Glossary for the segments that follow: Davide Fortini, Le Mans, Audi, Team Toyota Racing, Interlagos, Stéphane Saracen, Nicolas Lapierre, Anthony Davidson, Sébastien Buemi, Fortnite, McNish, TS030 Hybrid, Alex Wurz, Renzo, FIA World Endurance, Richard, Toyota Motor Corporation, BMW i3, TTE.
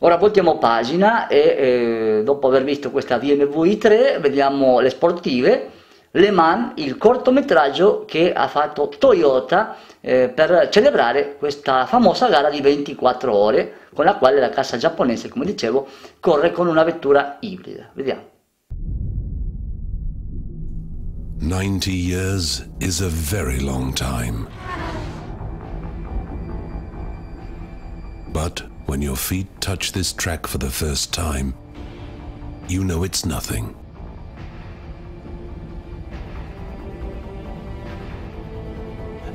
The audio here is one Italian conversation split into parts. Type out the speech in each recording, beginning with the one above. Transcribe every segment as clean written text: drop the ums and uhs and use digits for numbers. Ora voltiamo pagina e dopo aver visto questa BMW i3 vediamo le sportive, Le Mans, il cortometraggio che ha fatto Toyota per celebrare questa famosa gara di 24 ore con la quale la cassa giapponese, come dicevo, corre con una vettura ibrida. Vediamo. 90 years is a very long time. But when your feet touch this track for the first time, you know it's nothing.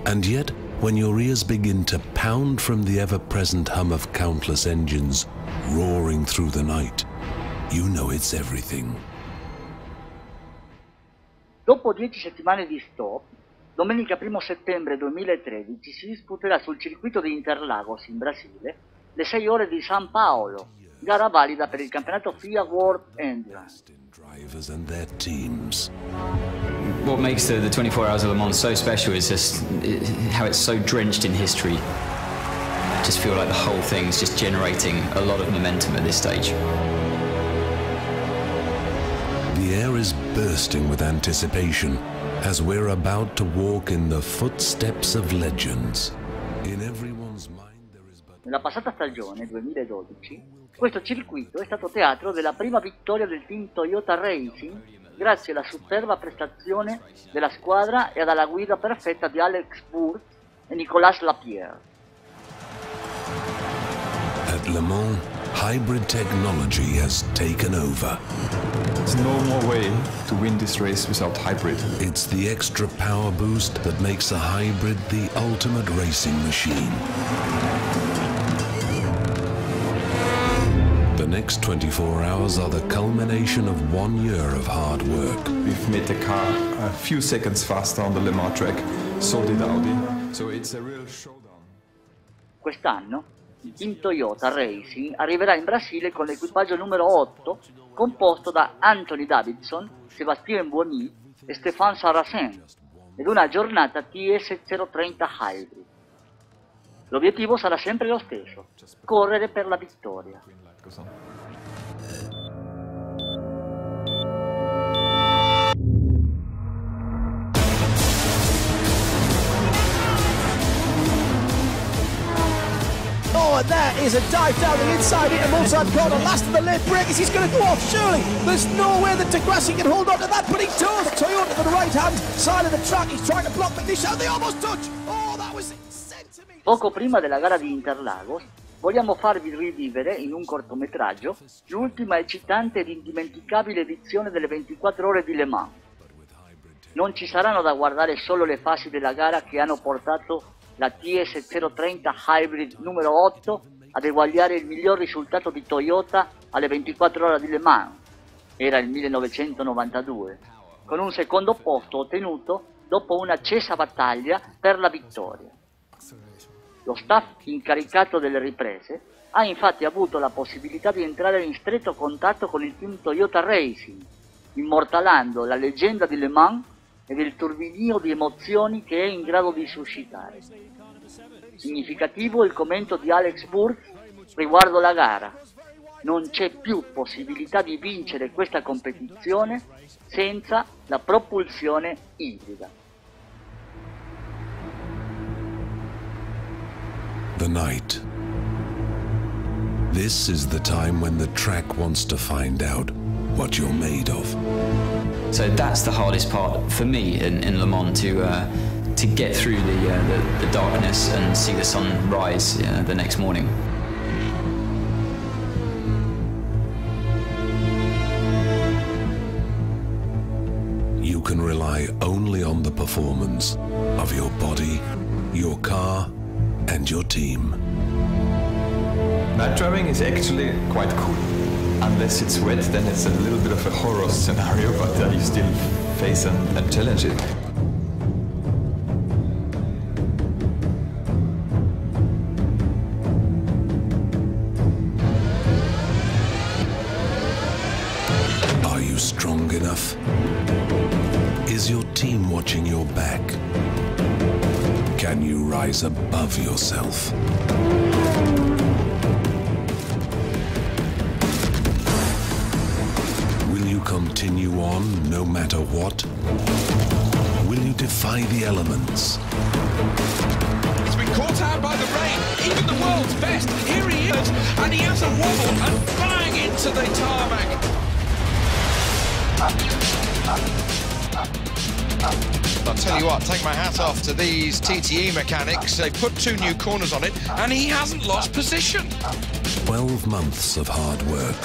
And yet, when your ears begin to pound from the ever-present hum of countless engines roaring through the night, you know it's everything. Dopo 10 settimane di stop, domenica 1 settembre 2013 si disputerà sul circuito di Interlagos in Brasile le 6 ore di San Paolo, gara valida per il campionato FIA World Endurance. What makes the 24 hours of Le Mans so special is just how it's so drenched in history. I just feel like the whole thing is just generating a lot of momentum at this stage. The air is bursting with anticipation as we're about to walk in the footsteps of legends. In everyone's mind there is but... Nella passata stagione 2012, questo circuito è stato teatro della prima vittoria del team Toyota Racing grazie alla superba prestazione della squadra e alla guida perfetta di Alex Wurz e Nicolas Lapierre. At Le Mans, hybrid technology has taken over. There's no more way to win this race without hybrid. It's the extra power boost that makes a hybrid the ultimate racing machine. The next 24 hours are the culmination of 1 year of hard work. We've made the car a few seconds faster on the Le Mans track, so did Audi. So it's a real showdown. Quest'anno il team Toyota Racing arriverà in Brasile con l'equipaggio numero 8 composto da Anthony Davidson, Sébastien Buemi e Stéphane Saracen ed una giornata TS030 Hybrid. L'obiettivo sarà sempre lo stesso, correre per la vittoria. And there is a dive down and inside it, a Mozart corner, last of the left break is he's going to go off, surely, there's no way that Degrassi can hold on to that, but he does. Toyota for the right hand side of the track, he's trying to block McNish and they almost touch, oh that was centimeters. Poco prima della gara di Interlagos, vogliamo farvi rivivere in un cortometraggio l'ultima eccitante ed indimenticabile edizione delle 24 ore di Le Mans. Non ci saranno da guardare solo le fasi della gara che hanno portato la TS030 Hybrid numero 8 ad eguagliare il miglior risultato di Toyota alle 24 ore di Le Mans, era il 1992, con un secondo posto ottenuto dopo un'accesa battaglia per la vittoria. Lo staff incaricato delle riprese ha infatti avuto la possibilità di entrare in stretto contatto con il team Toyota Racing, immortalando la leggenda di Le Mans ed il turbinio di emozioni che è in grado di suscitare. Significativo il commento di Alex Wurz riguardo la gara: non c'è più possibilità di vincere questa competizione senza la propulsione ibrida. The night. This is the time when the track wants to find out what you're made of. So that's the hardest part for me in Le Mans, to get through the darkness and see the sun rise the next morning. You can rely only on the performance of your body, your car and your team. Night driving is actually quite cool. Unless it's wet, then it's a little bit of a horror scenario, but you still face and challenge it. Are you strong enough? Is your team watching your back? Can you rise above yourself? What will you defy the elements? He's been caught out by the rain, even the world's best. Here he is, and he has a wobble and bang into the tarmac. I'll tell you what, take my hat off to these TTE mechanics. They've put two new corners on it, and he hasn't lost position. 12 months of hard work.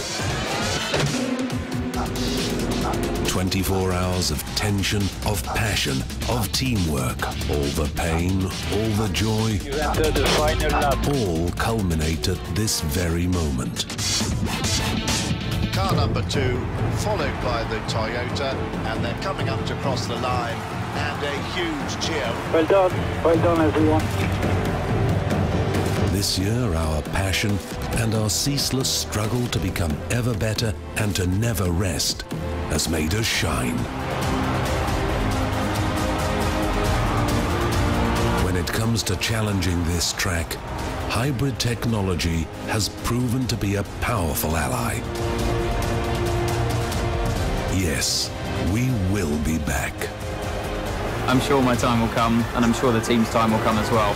24 hours of tension, of passion, of teamwork. All the pain, all the joy, you enter the final lap. All culminate at this very moment. Car number two, followed by the Toyota, and they're coming up to cross the line, and a huge cheer. Well done everyone. This year, our passion and our ceaseless struggle to become ever better and to never rest has made us shine. When it comes to challenging this track, hybrid technology has proven to be a powerful ally. Yes, we will be back. I'm sure my time will come, and I'm sure the team's time will come as well.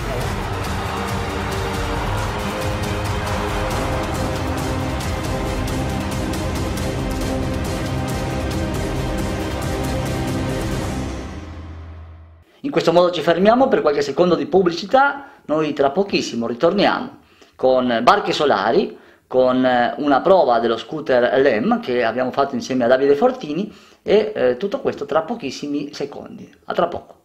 In questo modo ci fermiamo per qualche secondo di pubblicità. Noi tra pochissimo ritorniamo con barche solari, con una prova dello scooter LEM che abbiamo fatto insieme a Davide Fortini e tutto questo tra pochissimi secondi. A tra poco.